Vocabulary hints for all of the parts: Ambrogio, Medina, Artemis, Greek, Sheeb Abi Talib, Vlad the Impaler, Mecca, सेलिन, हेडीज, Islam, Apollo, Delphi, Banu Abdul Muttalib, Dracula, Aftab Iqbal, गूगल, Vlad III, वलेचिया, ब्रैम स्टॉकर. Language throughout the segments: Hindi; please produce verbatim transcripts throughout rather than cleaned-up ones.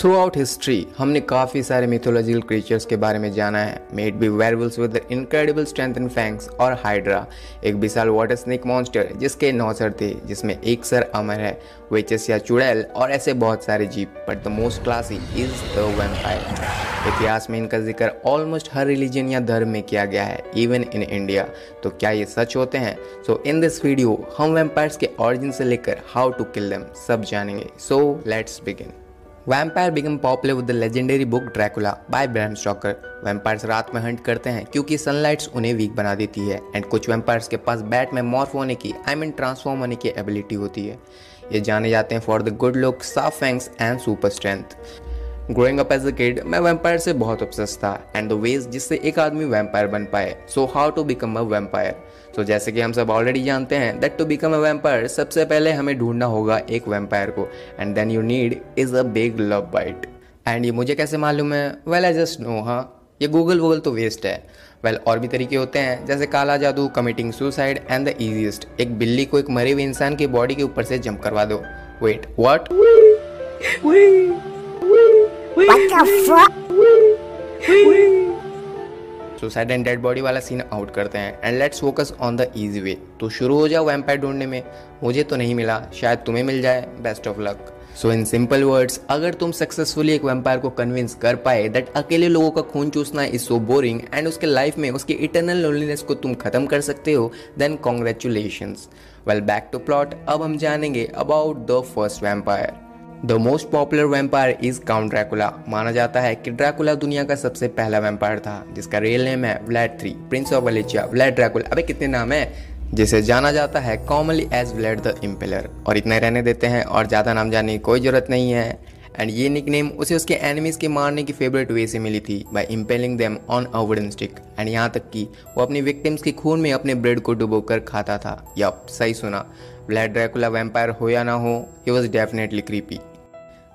थ्रू आउट हिस्ट्री हमने काफ़ी सारे मिथोलॉजिकल क्रीचर्स के बारे में जाना है। Maybe werewolves with incredible strength and fangs और हाइड्रा, एक विशाल वाटर स्नेक मॉन्स्टर जिसके नौ सर थे जिसमें एक सर अमर है, वेचस या चुड़ैल और ऐसे बहुत सारे जीव। But the most classy is the vampire. इतिहास में इनका जिक्र ऑलमोस्ट हर रिलीजन या धर्म में किया गया है, इवन इन इंडिया। तो क्या ये सच होते हैं? सो इन दिस वीडियो हम वैम्पायर्स के ऑरिजिन से लेकर हाउ टू किल देम सब जानेंगे। So let's begin. Vampire become popular with the legendary book Dracula by ब्रैम स्टॉकर। Vampires रात में हंट करते हैं क्योंकि सनलाइट्स उन्हें वीक बना देती है, एंड कुछ वैम्पायर्स के पास बैट में मॉर्फ होने की आई मीन ट्रांसफॉर्म होने की एबिलिटी होती है। ये जाने जाते हैं फॉर द गुड लुक, साफ fangs and super strength. Growing up as a kid मैं वैम्पायर से बहुत ऑब्सेस्ड था एंड द वेज जिससे एक आदमी वैम्पायर बन पाए। So how to become a vampire. So जैसे कि हम सब ऑलरेडी जानते हैं that to become a vampire सबसे पहले हमें ढूंढना होगा एक वैम्पायर को, and then you need is a big love bite. And ये मुझे कैसे मालूम है? Well I just know. हाँ, ये गूगल वूगल तो वेस्ट है। वेल well, और भी तरीके होते हैं जैसे काला जादू, committing suicide and the easiest, एक बिल्ली को एक मरे हुए इंसान की बॉडी के ऊपर से जंप करवा दो। Wait what? Suicide and dead body वाला सीन आउट करते हैं and let's focus on the easy way. तो शुरू हो जाओ वैम्पायर ढूंढने में। मुझे तो नहीं मिला, शायद तुम्हें मिल जाए। Best of luck. So in simple words, अगर तुम सक्सेसफुली एक वैम्पायर को कन्विंस कर पाए दैट अकेले लोगों का खून चूसना इज सो बोरिंग एंड उसके लाइफ में उसकी इटर्नल लोनलीनेस को तुम खत्म कर सकते हो, then congratulations. Well back to plot. अब हम जानेंगे about the first vampire. The most popular vampire is Count Dracula. माना जाता है कि ड्रैकुला दुनिया का सबसे पहला वैम्पायर था जिसका रियल नेम है Vlad three, prince of वलेचिया, Vlad Dracula, अबे कितने नाम है, जिसे जाना जाता है commonly as Vlad the Impaler. और इतना रहने देते हैं और ज़्यादा नाम जानने की कोई ज़रूरत नहीं है। एंड ये निकनेम उसे उसके एनिमीज के मारने की फेवरेट वे से मिली थी, by impaling them on a wooden stick. And यहाँ तक कि वो अपनी विक्टिम्स के खून में अपने ब्रेड को डुबोकर खाता था। यप, सही सुना। व्लैड ड्रैकुला वैम्पायर हो या ना हो, he was definitely creepy.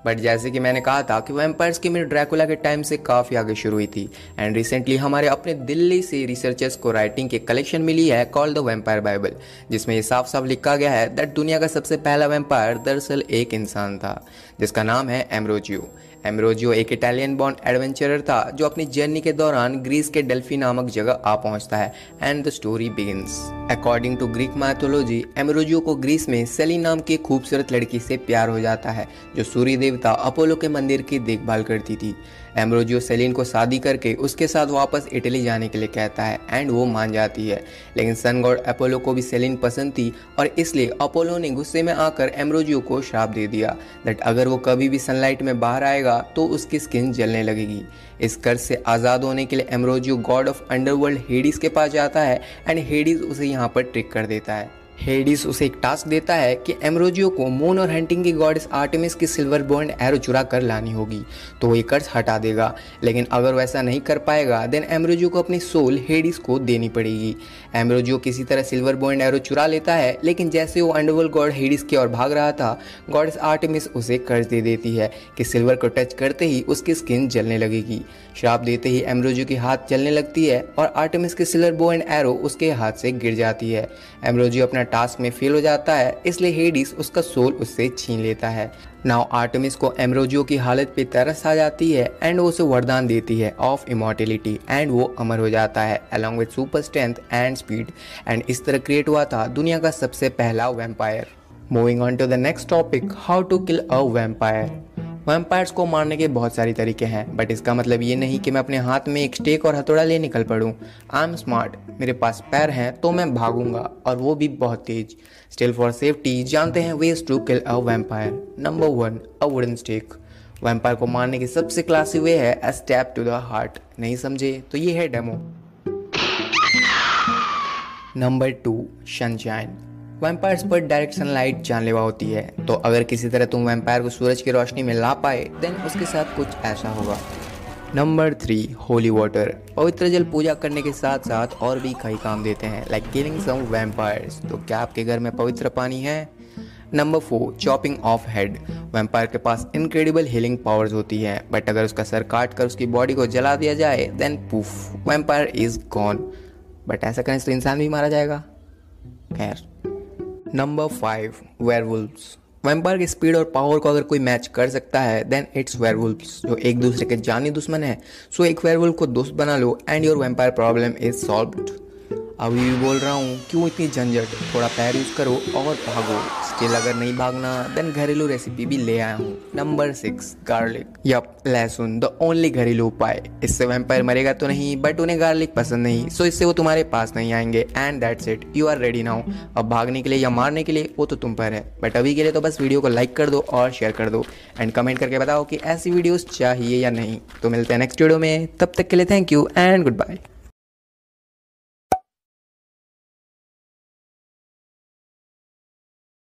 But जैसे कि मैंने कहा था कि वैम्पायर्स की मेरे ड्रैकुला के टाइम से काफ़ी आगे शुरू हुई थी, एंड रिसेंटली हमारे अपने दिल्ली से रिसर्चर्स को राइटिंग के कलेक्शन मिली है कॉल्ड द वैम्पायर बाइबल, जिसमें ये साफ साफ लिखा गया है दैट दुनिया का सबसे पहला वैम्पायर दरअसल एक इंसान था जिसका नाम है एम्ब्रोजियो। एम्ब्रोजियो एक इटालियन बॉर्न एडवेंचरर था जो अपनी जर्नी के दौरान ग्रीस के डेल्फी नामक जगह आ पहुंचता है, and the story begins. According to Greek mythology, Ambrogio को ग्रीस में सेलिन नाम की खूबसूरत लड़की से प्यार हो जाता है जो सूर्य देवता अपोलो के मंदिर की देखभाल करती थी। एम्ब्रोजियो सेलिन को शादी करके उसके साथ वापस इटली जाने के लिए कहता है, एंड वो मान जाती है। लेकिन सन गॉड अपोलो को भी सेलिन पसंद थी और इसलिए अपोलो ने गुस्से में आकर एम्ब्रोजियो को श्राप दे दिया दैट अगर वो कभी भी सनलाइट में बाहर आएगा तो उसकी स्किन जलने लगेगी। इस कर्ज से आज़ाद होने के लिए Ambrogio god of underworld हेडीज के पास जाता है, एंड हेडीज उसे यहाँ पर ट्रिक कर देता है। हेडीज उसे एक टास्क देता है कि एम्ब्रोजियो को मून और हंटिंग की गॉडेस आर्टेमिस की सिल्वर बॉन्ड एरो चुरा कर लानी होगी, तो वो ये कर्ज हटा देगा। लेकिन अगर वैसा नहीं कर पाएगा देन एम्ब्रोजियो को अपनी सोल हेडीज को देनी पड़ेगी। एम्ब्रोजियो किसी तरह सिल्वर बॉन्ड एरो चुरा लेता है, लेकिन जैसे वो अंडरवर्ल्ड गॉड हेडीज की ओर भाग रहा था, गॉडेस आर्टेमिस उसे कर्ज दे देती है कि सिल्वर को टच करते ही उसकी स्किन जलने लगेगी। श्राप देते ही एम्ब्रोजियो की हाथ जलने लगती है और आर्टेमिस की सिल्वर बॉन्ड एरो उसके हाथ से गिर जाती है। एम्ब्रोजियो अपना टास्क में फेल हो जाता है, इसलिए हेडीज उसका सोल उससे छीन लेता है। नाउ आर्टेमिस को एम्ब्रोजियो की हालत पे तरस आ जाती है एंड वो उसे वरदान देती है ऑफ इमॉर्टेलिटी, एंड वो अमर हो जाता है along with super strength and speed. And इस तरह क्रिएट हुआ था दुनिया का सबसे पहला vampire. Moving on to the next topic, how to kill a vampire. Vampires को मारने के बहुत सारे तरीके हैं, बट इसका मतलब ये नहीं कि मैं अपने हाथ में एक स्टेक और हथौड़ा ले निकल पड़ूँ। आई एम स्मार्ट, मेरे पास पैर हैं तो मैं भागूंगा, और वो भी बहुत तेज। स्टिल फॉर सेफ्टी जानते हैं ways to kill a vampire. Number one, a wooden stake. Vampire को मारने की सबसे क्लासी वे है a stab to the heart. नहीं समझे तो ये है demo. Number two, sunshine. Vampires पर डायरेक्ट सनलाइट जानलेवा होती है, तो अगर किसी तरह तुम वैम्पायर को सूरज की रोशनी में ला पाए देन उसके साथ कुछ ऐसा होगा। Number three, holy water. पवित्र जल पूजा करने के साथ साथ और भी कई काम देते हैं लाइक किलिंग सम वैम्पायर्स। तो क्या आपके घर में पवित्र पानी है? Number four, chopping off head. Vampire के पास इनक्रेडिबल हीलिंग पावर्स होती है, बट अगर उसका सर काट कर उसकी बॉडी को जला दिया जाए then poof, vampire is gone. But ऐसा करें तो इंसान भी मारा जाएगा। खैर। Number five, werewolves. वैम्पायर की स्पीड और पावर को अगर कोई मैच कर सकता है देन इट्स वेयरवुल्फ्स, जो एक दूसरे के जानी दुश्मन है। सो एक वेयरवुल्फ को दोस्त बना लो and your vampire problem is solved. अभी भी बोल रहा हूँ, क्यों इतनी झंझट, थोड़ा पैर यूज़ करो और भागो। स्टिल अगर नहीं भागना देन घरेलू रेसिपी भी ले आया हूँ। Number six, garlic. यप, लहसुन, द ओनली घरेलू उपाय। इससे वैम्पायर मरेगा तो नहीं, बट उन्हें गार्लिक पसंद नहीं, सो इससे वो तुम्हारे पास नहीं आएंगे and that's it, you are ready now. अब भागने के लिए या मारने के लिए वो तो तुम पर है, बट अभी के लिए तो बस वीडियो को लाइक कर दो और शेयर कर दो एंड कमेंट करके बताओ कि ऐसी वीडियोज़ चाहिए या नहीं। तो मिलते हैं नेक्स्ट वीडियो में, तब तक के लिए thank you and good bye.